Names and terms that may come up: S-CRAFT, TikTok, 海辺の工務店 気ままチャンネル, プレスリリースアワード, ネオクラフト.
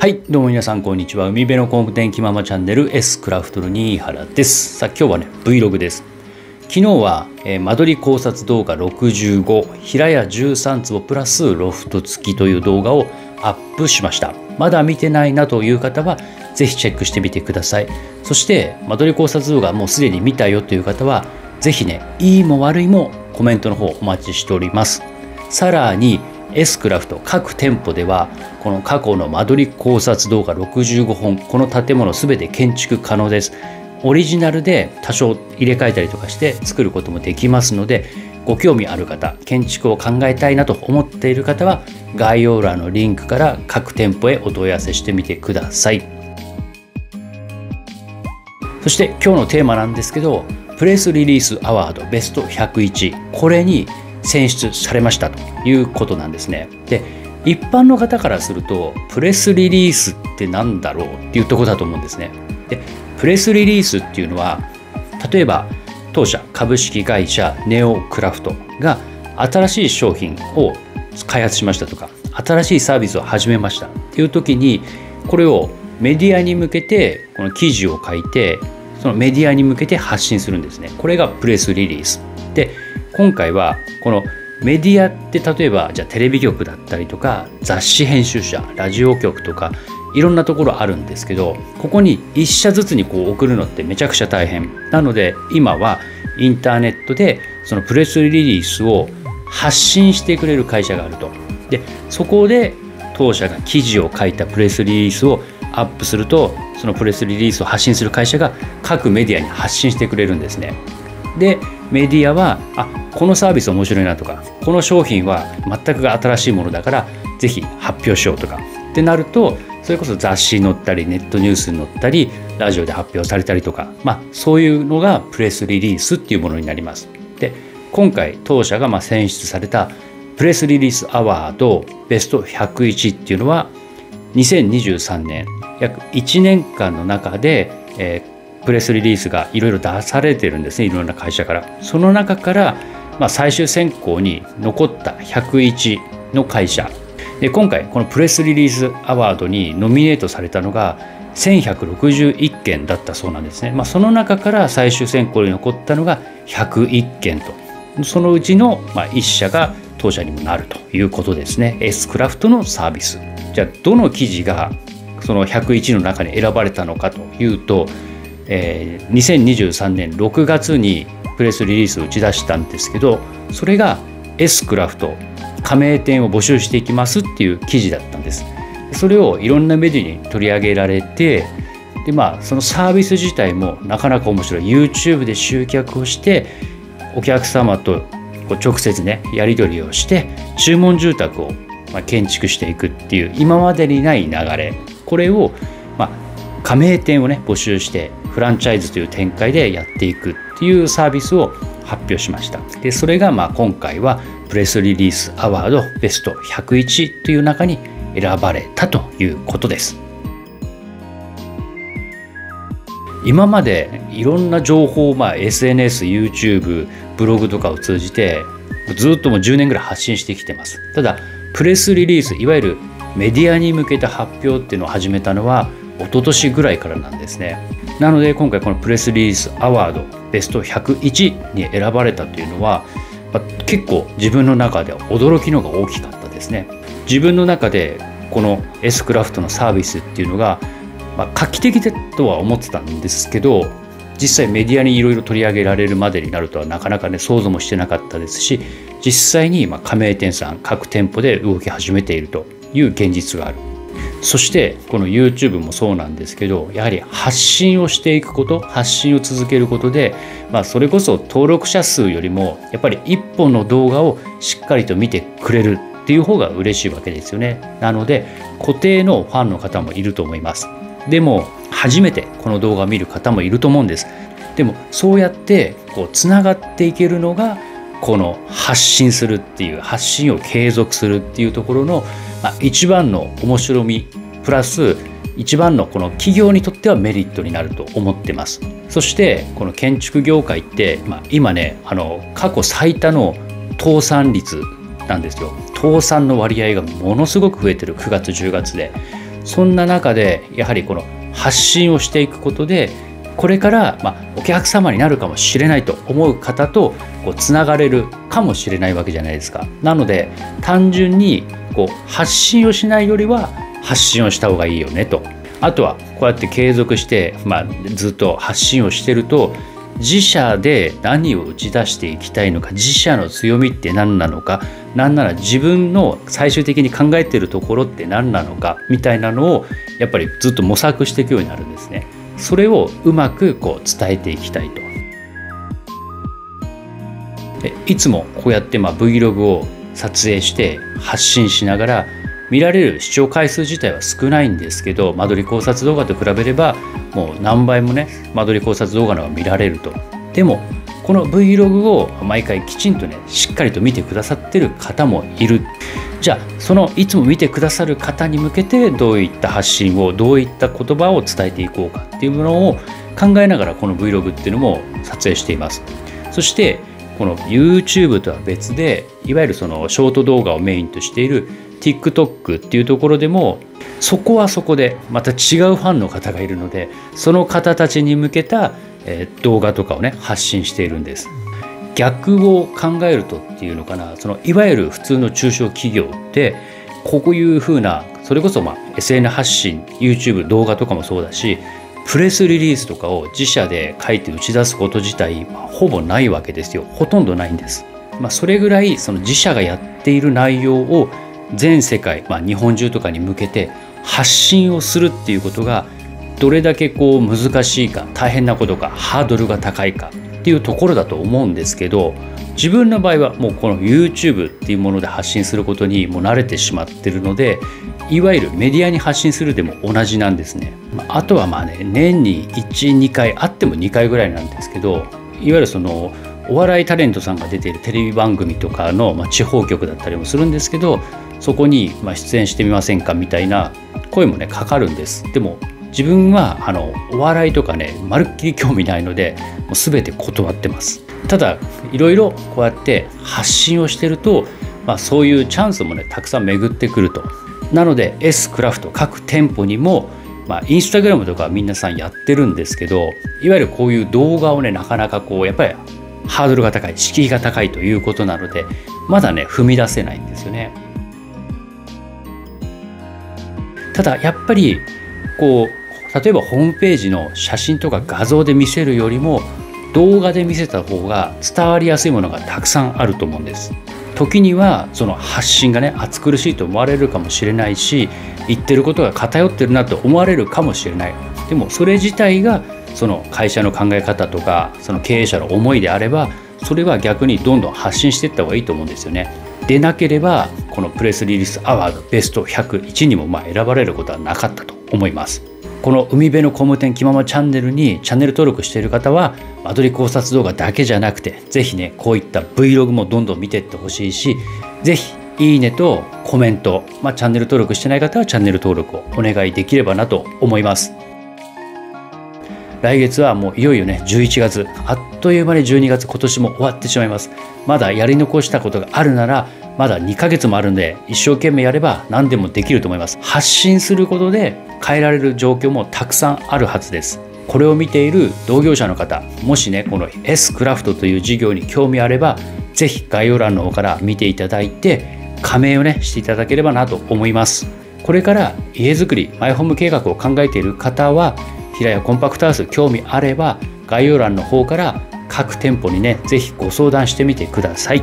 はい、どうも皆さん、こんにちは。海辺の工務店気ままチャンネル S クラフトの新原です。さあ、今日はね、Vlog です。昨日は、間取り考察動画65、平屋13坪プラスロフト付きという動画をアップしました。まだ見てないなという方は、ぜひチェックしてみてください。そして、間取り考察動画もうすでに見たよという方は、ぜひね、いいも悪いもコメントの方お待ちしております。さらに、S クラフト各店舗ではこの過去の間取り考察動画65本この建物全て建築可能です。オリジナルで多少入れ替えたりとかして作ることもできますので、ご興味ある方、建築を考えたいなと思っている方は概要欄のリンクから各店舗へお問い合わせしてみてください。そして今日のテーマなんですけど、プレスリリースアワードベスト101、これに選出されましたということなんですね。で、一般の方からするとプレスリリースってなんだろうっていうところだと思うんですね。で、プレスリリースっていうのは、例えば当社株式会社ネオクラフトが新しい商品を開発しましたとか、新しいサービスを始めましたっていう時に、これをメディアに向けてこの記事を書いて、そのメディアに向けて発信するんですね。これがプレスリリースで、今回はこのメディアって、例えばじゃあテレビ局だったりとか雑誌編集者、ラジオ局とかいろんなところあるんですけど、ここに1社ずつにこう送るのってめちゃくちゃ大変なので、今はインターネットでそのプレスリリースを発信してくれる会社があると。で、そこで当社が記事を書いたプレスリリースをアップすると、そのプレスリリースを発信する会社が各メディアに発信してくれるんですね。で、メディアは、このサービス面白いなとか、この商品は全く新しいものだからぜひ発表しようとかってなると、それこそ雑誌に載ったり、ネットニュースに載ったり、ラジオで発表されたりとか、そういうのがプレスリリースっていうものになります。で、今回当社が選出されたプレスリリースアワードベスト101っていうのは、2023年約1年間の中で、プレスリリースがいろいろ出されてるんですね、いろんな会社から。その中から、最終選考に残った101の会社で、今回このプレスリリースアワードにノミネートされたのが1161件だったそうなんですね。その中から最終選考に残ったのが101件と、そのうちの1社が当社にもなるということですね。 S クラフトのサービス、じゃあどの記事がその101の中に選ばれたのかというと、2023年6月にプレスリリースを打ち出したんですけど、それが S クラフト加盟店を募集していきますっていう記事だったんです。それをいろんなメディアに取り上げられて、で、そのサービス自体もなかなか面白い。 YouTube で集客をして、お客様と直接ねやり取りをして、注文住宅を建築していくっていう今までにない流れ、これを加盟店をね募集してフランチャイズという展開でやっていくっていうサービスを発表しました。で、それが今回はプレスリリースアワードベスト101という中に選ばれたということです。今までいろんな情報をSNS、YouTube、ブログとかを通じてずっともう10年ぐらい発信してきてます。ただプレスリリース、いわゆるメディアに向けた発表っていうのを始めたのは一昨年ぐらいからなんですね。なので今回このプレスリリースアワードベスト101に選ばれたというのは、結構自分の中では驚きのが大きかったですね。自分の中でこの S クラフトのサービスっていうのが、画期的だとは思ってたんですけど、実際メディアにいろいろ取り上げられるまでになるとはなかなかね想像もしてなかったですし、実際に加盟店さん各店舗で動き始めているという現実がある。そしてこの YouTube もそうなんですけど、やはり発信をしていくこと、発信を続けることで、それこそ登録者数よりもやっぱり1本の動画をしっかりと見てくれるっていう方が嬉しいわけですよね。なので固定のファンの方もいると思います。でも初めてこの動画を見る方もいると思うんです。でもそうやってこうつながっていけるのが、この発信するっていう、発信を継続するっていうところの一番の面白みプラス一番のこの企業にとってはメリットになると思ってます。そしてこの建築業界って、今ね過去最多の倒産率なんですよ。倒産の割合がものすごく増えてる9月10月で、そんな中でやはりこの発信をしていくことで、これからお客様になるかもしれないと思う方とつながれるかもしれないわけじゃないですか。なので単純に発信をしないよりは発信をした方がいいよねと。あとはこうやって継続して、ずっと発信をしてると、自社で何を打ち出していきたいのか、自社の強みって何なのか、なんなら自分の最終的に考えているところって何なのかみたいなのをやっぱりずっと模索していくようになるんですね。それをうまく伝えていきたいと。いつもこうやって Vlog を撮影して発信しながら、見られる視聴回数自体は少ないんですけど、間取り考察動画と比べればもう何倍もね、間取り考察動画の方が見られると。でもこの Vlog を毎回きちんとね、しっかりと見てくださってる方もいる。じゃあそのいつも見てくださる方に向けて、どういった発信を、どういった言葉を伝えていこうかっていうものを考えながら、この Vlog っていうのも撮影しています。そしてこの YouTube とは別で、いわゆるそのショート動画をメインとしている TikTok っていうところでも、そこはそこでまた違うファンの方がいるので、その方たちに向けた動画とかをね、発信しているんです。逆を考えるとっていうのかな、そのいわゆる普通の中小企業ってこういうふうな、それこそSNS 発信、 YouTube 動画とかもそうだし、プレスリリースとかを自社で書いて打ち出すこと自体、ほぼないわけですよ。ほとんどないんです。それぐらいその自社がやっている内容を全世界、日本中とかに向けて発信をするっていうことが、どれだけ難しいか、大変なことか、ハードルが高いかっていうところだと思うんですけど、自分の場合はもうこの YouTube っていうもので発信することにもう慣れてしまってるので、いわゆるメディアに発信するでも同じなんですね。あとは年に1、2回あっても2回ぐらいなんですけど、いわゆるそのお笑いタレントさんが出ているテレビ番組とかの地方局だったりもするんですけど、そこに出演してみませんかみたいな声もね、かかるんです。でも自分はお笑いとかね、まるっきり興味ないので、もう全て断ってます。ただいろいろこうやって発信をしてると、そういうチャンスもね、たくさん巡ってくると。なので S クラフト各店舗にも、インスタグラムとか皆さんやってるんですけど、いわゆるこういう動画をね、なかなかやっぱりハードルが高い、敷居が高いということなので、まだね、踏み出せないんですよね。ただやっぱり例えばホームページの写真とか画像で見せるよりも、動画で見せた方が伝わりやすいものがたくさんあると思うんです。時にはその発信がね、暑苦しいと思われるかもしれないし、言ってることが偏ってるなと思われるかもしれない。でもそれ自体がその会社の考え方とか、その経営者の思いであれば、それは逆にどんどん発信していった方がいいと思うんですよね。でなければこのプレスリリースアワードベスト101にも選ばれることはなかったと思います。この海辺の工務店きままチャンネルにチャンネル登録している方は、間取り考察動画だけじゃなくて、ぜひね、こういった Vlog もどんどん見ていってほしいし、ぜひいいねとコメント、チャンネル登録してない方はチャンネル登録をお願いできればなと思います。来月はもういよいよね、11月、あっという間に12月、今年も終わってしまいます。まだやり残したことがあるなら、まだ2ヶ月もあるんで、一生懸命やれば何でもできると思います。発信することで変えられる状況もたくさんあるはずです。これを見ている同業者の方、もしね、この S クラフトという事業に興味あれば、ぜひ概要欄の方から見ていただいて、加盟をね、していただければなと思います。これから家づくりマイホーム計画を考えている方は、平屋コンパクトハウス興味あれば、概要欄の方から各店舗にね、ぜひご相談してみてください。